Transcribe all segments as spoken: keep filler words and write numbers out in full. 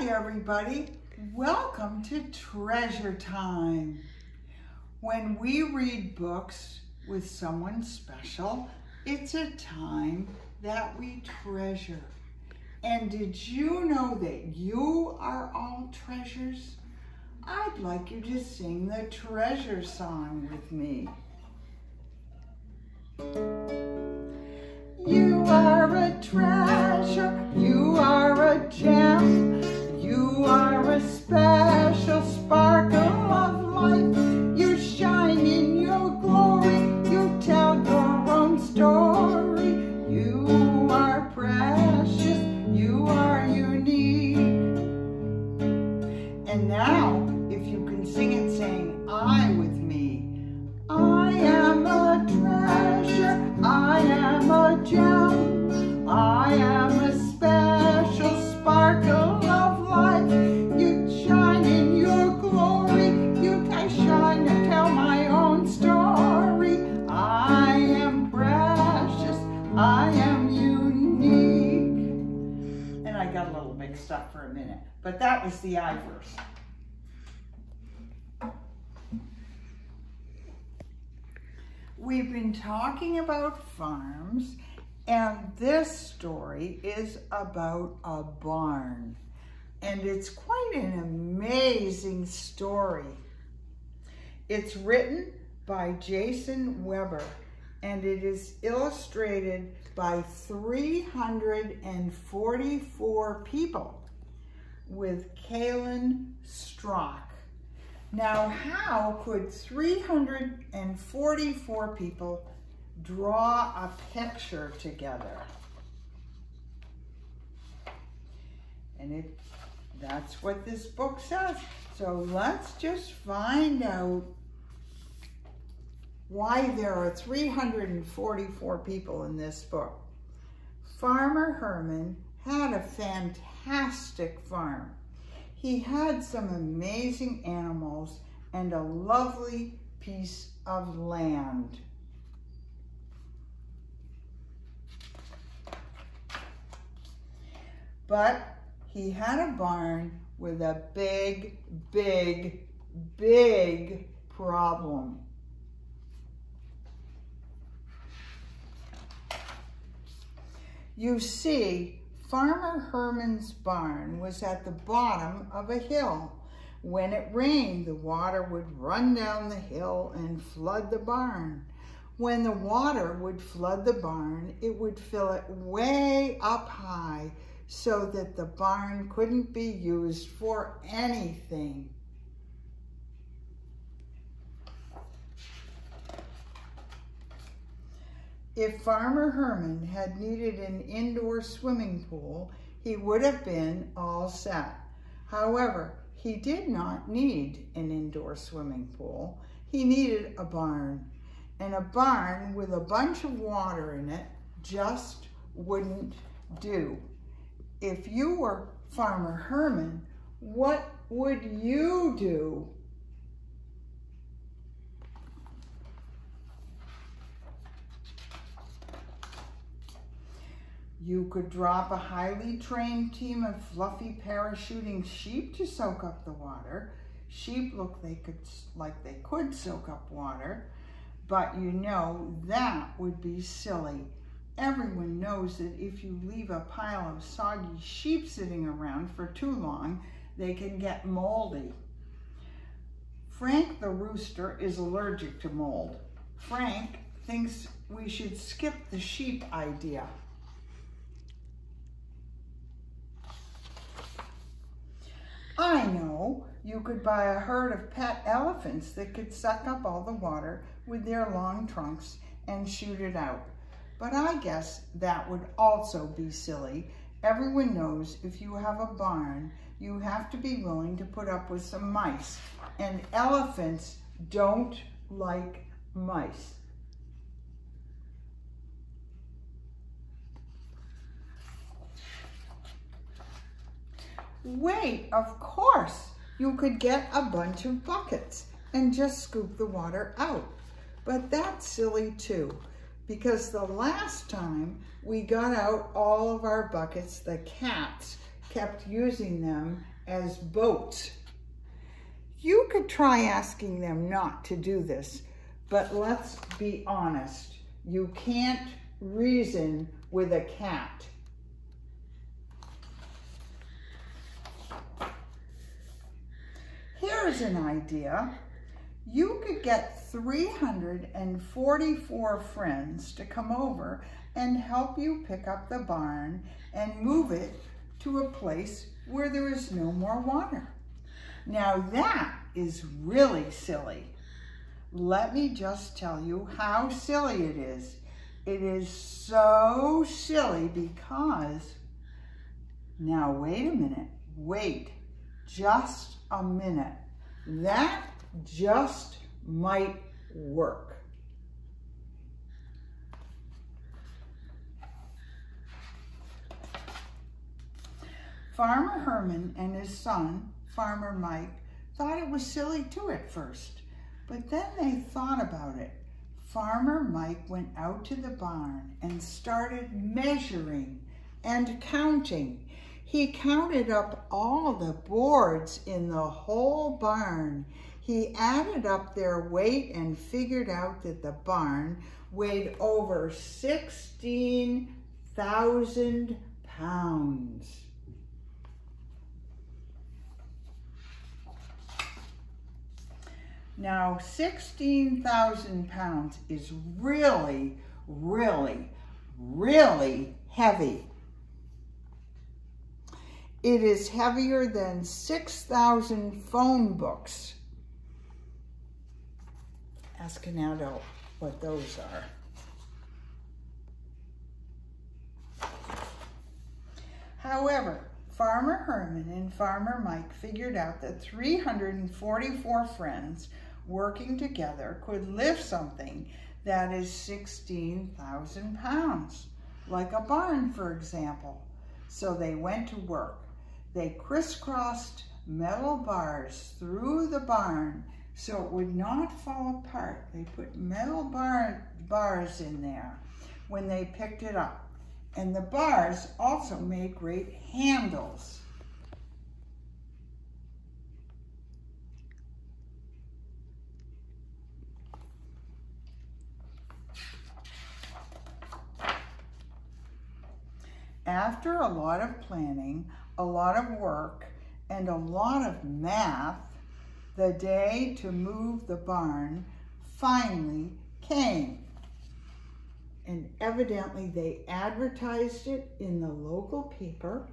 Hi everybody, welcome to Treasure Time. When we read books with someone special, it's a time that we treasure. And did you know that you are all treasures? I'd like you to sing the treasure song with me. You are a treasure, you are a gem, you are a special sparkle of light. You shine in your glory, you tell your own story. You are precious, you are unique. And now, if you can sing it saying I with me, I am a treasure, I am a gem, I am a special sparkle of light. You shine in your glory, you I shine to tell my own story. I am precious, I am unique. And I got a little mixed up for a minute, but that was the I verse. We've been talking about farms, and this story is about a barn. And it's quite an amazing story. It's written by Jason Webber, and it is illustrated by three hundred forty-four people with Kaelin Strach. Now, how could three hundred forty-four people draw a picture together? And it, that's what this book says. So let's just find out why there are three hundred forty-four people in this book. Farmer Herman had a fantastic farm. He had some amazing animals and a lovely piece of land. But he had a barn with a big, big, big problem. You see, Farmer Herman's barn was at the bottom of a hill. When it rained, the water would run down the hill and flood the barn. When the water would flood the barn, it would fill it way up high so that the barn couldn't be used for anything. If Farmer Herman had needed an indoor swimming pool, he would have been all set. However, he did not need an indoor swimming pool. He needed a barn, and a barn with a bunch of water in it just wouldn't do. If you were Farmer Herman, what would you do? You could drop a highly trained team of fluffy parachuting sheep to soak up the water. Sheep look they could, like they could soak up water, but you know that would be silly. Everyone knows that if you leave a pile of soggy sheep sitting around for too long, they can get moldy. Frank the rooster is allergic to mold. Frank thinks we should skip the sheep idea. I know, you could buy a herd of pet elephants that could suck up all the water with their long trunks and shoot it out. But I guess that would also be silly. Everyone knows if you have a barn, you have to be willing to put up with some mice, and elephants don't like mice. Wait, of course, you could get a bunch of buckets and just scoop the water out. But that's silly too, because the last time we got out all of our buckets, the cats kept using them as boats. You could try asking them not to do this, but let's be honest. You can't reason with a cat. Here's an idea. You could get three hundred forty-four friends to come over and help you pick up the barn and move it to a place where there is no more water. Now that is really silly. Let me just tell you how silly it is. It is so silly because, now wait a minute, wait just a minute. That just might work. Farmer Herman and his son, Farmer Mike, thought it was silly too at first, but then they thought about it. Farmer Mike went out to the barn and started measuring and counting. He counted up all the boards in the whole barn. He added up their weight and figured out that the barn weighed over sixteen thousand pounds. Now, sixteen thousand pounds is really, really, really heavy. It is heavier than six thousand phone books. Ask an adult what those are. However, Farmer Herman and Farmer Mike figured out that three hundred forty-four friends working together could lift something that is sixteen thousand pounds, like a barn, for example. So they went to work. They crisscrossed metal bars through the barn so it would not fall apart. They put metal bar bars in there when they picked it up. And the bars also made great handles. After a lot of planning, a lot of work, and a lot of math, the day to move the barn finally came. And evidently they advertised it in the local paper,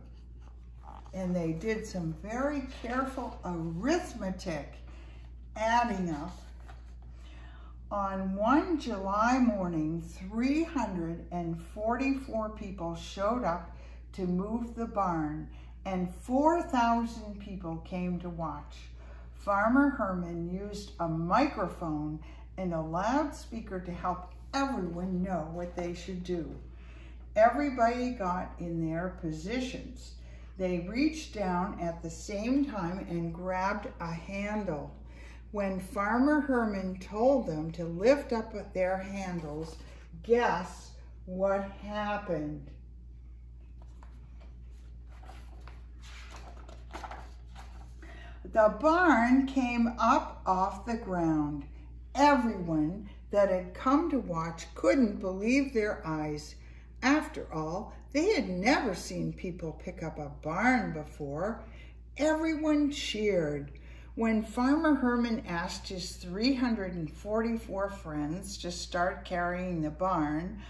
and they did some very careful arithmetic adding up. On one July morning, three hundred forty-four people showed up to move the barn, and four thousand people came to watch. Farmer Herman used a microphone and a loudspeaker to help everyone know what they should do. Everybody got in their positions. They reached down at the same time and grabbed a handle. When Farmer Herman told them to lift up their handles, guess what happened? The barn came up off the ground. Everyone that had come to watch couldn't believe their eyes. After all, they had never seen people pick up a barn before. Everyone cheered. When Farmer Herman asked his three hundred forty-four friends to start carrying the barn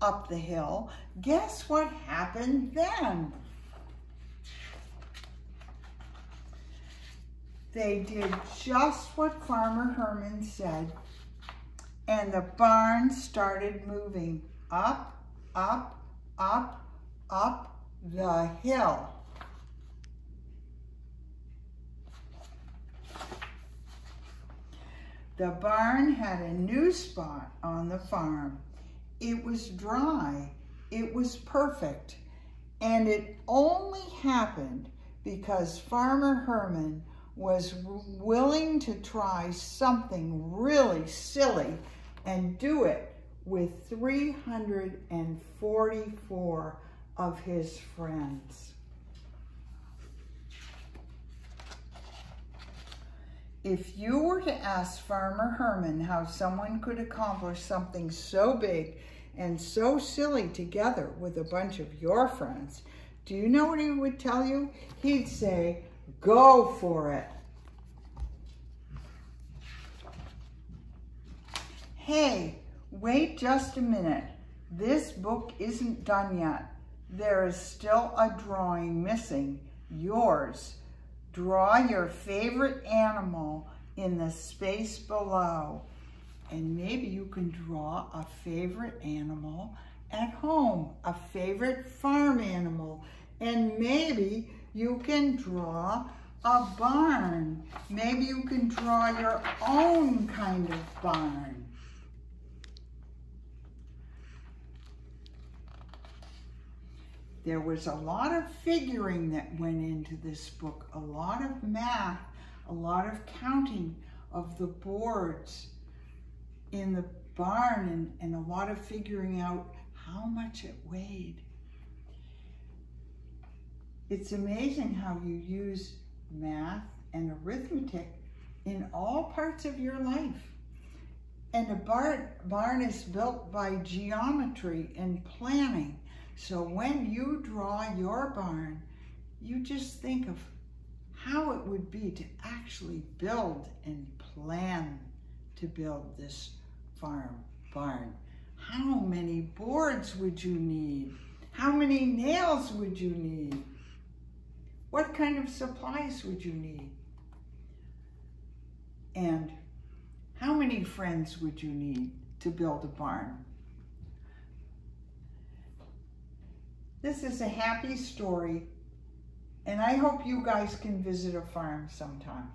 up the hill, guess what happened then? They did just what Farmer Herman said, and the barn started moving up, up, up, up the hill. The barn had a new spot on the farm. It was dry, it was perfect, and it only happened because Farmer Herman was willing to try something really silly and do it with three hundred forty-four of his friends. If you were to ask Farmer Herman how someone could accomplish something so big and so silly together with a bunch of your friends, do you know what he would tell you? He'd say, go for it. Hey, wait just a minute. This book isn't done yet. There is still a drawing missing, yours. Draw your favorite animal in the space below. And maybe you can draw a favorite animal at home, a favorite farm animal. And maybe you can draw a barn. Maybe you can draw your own kind of barn. There was a lot of figuring that went into this book, a lot of math, a lot of counting of the boards in the barn, and, and a lot of figuring out how much it weighed. It's amazing how you use math and arithmetic in all parts of your life. And a barn, barn is built by geometry and planning. So when you draw your barn, you just think of how it would be to actually build and plan to build this farm barn. How many boards would you need? How many nails would you need? What kind of supplies would you need? And how many friends would you need to build a barn? This is a happy story, and I hope you guys can visit a farm sometime.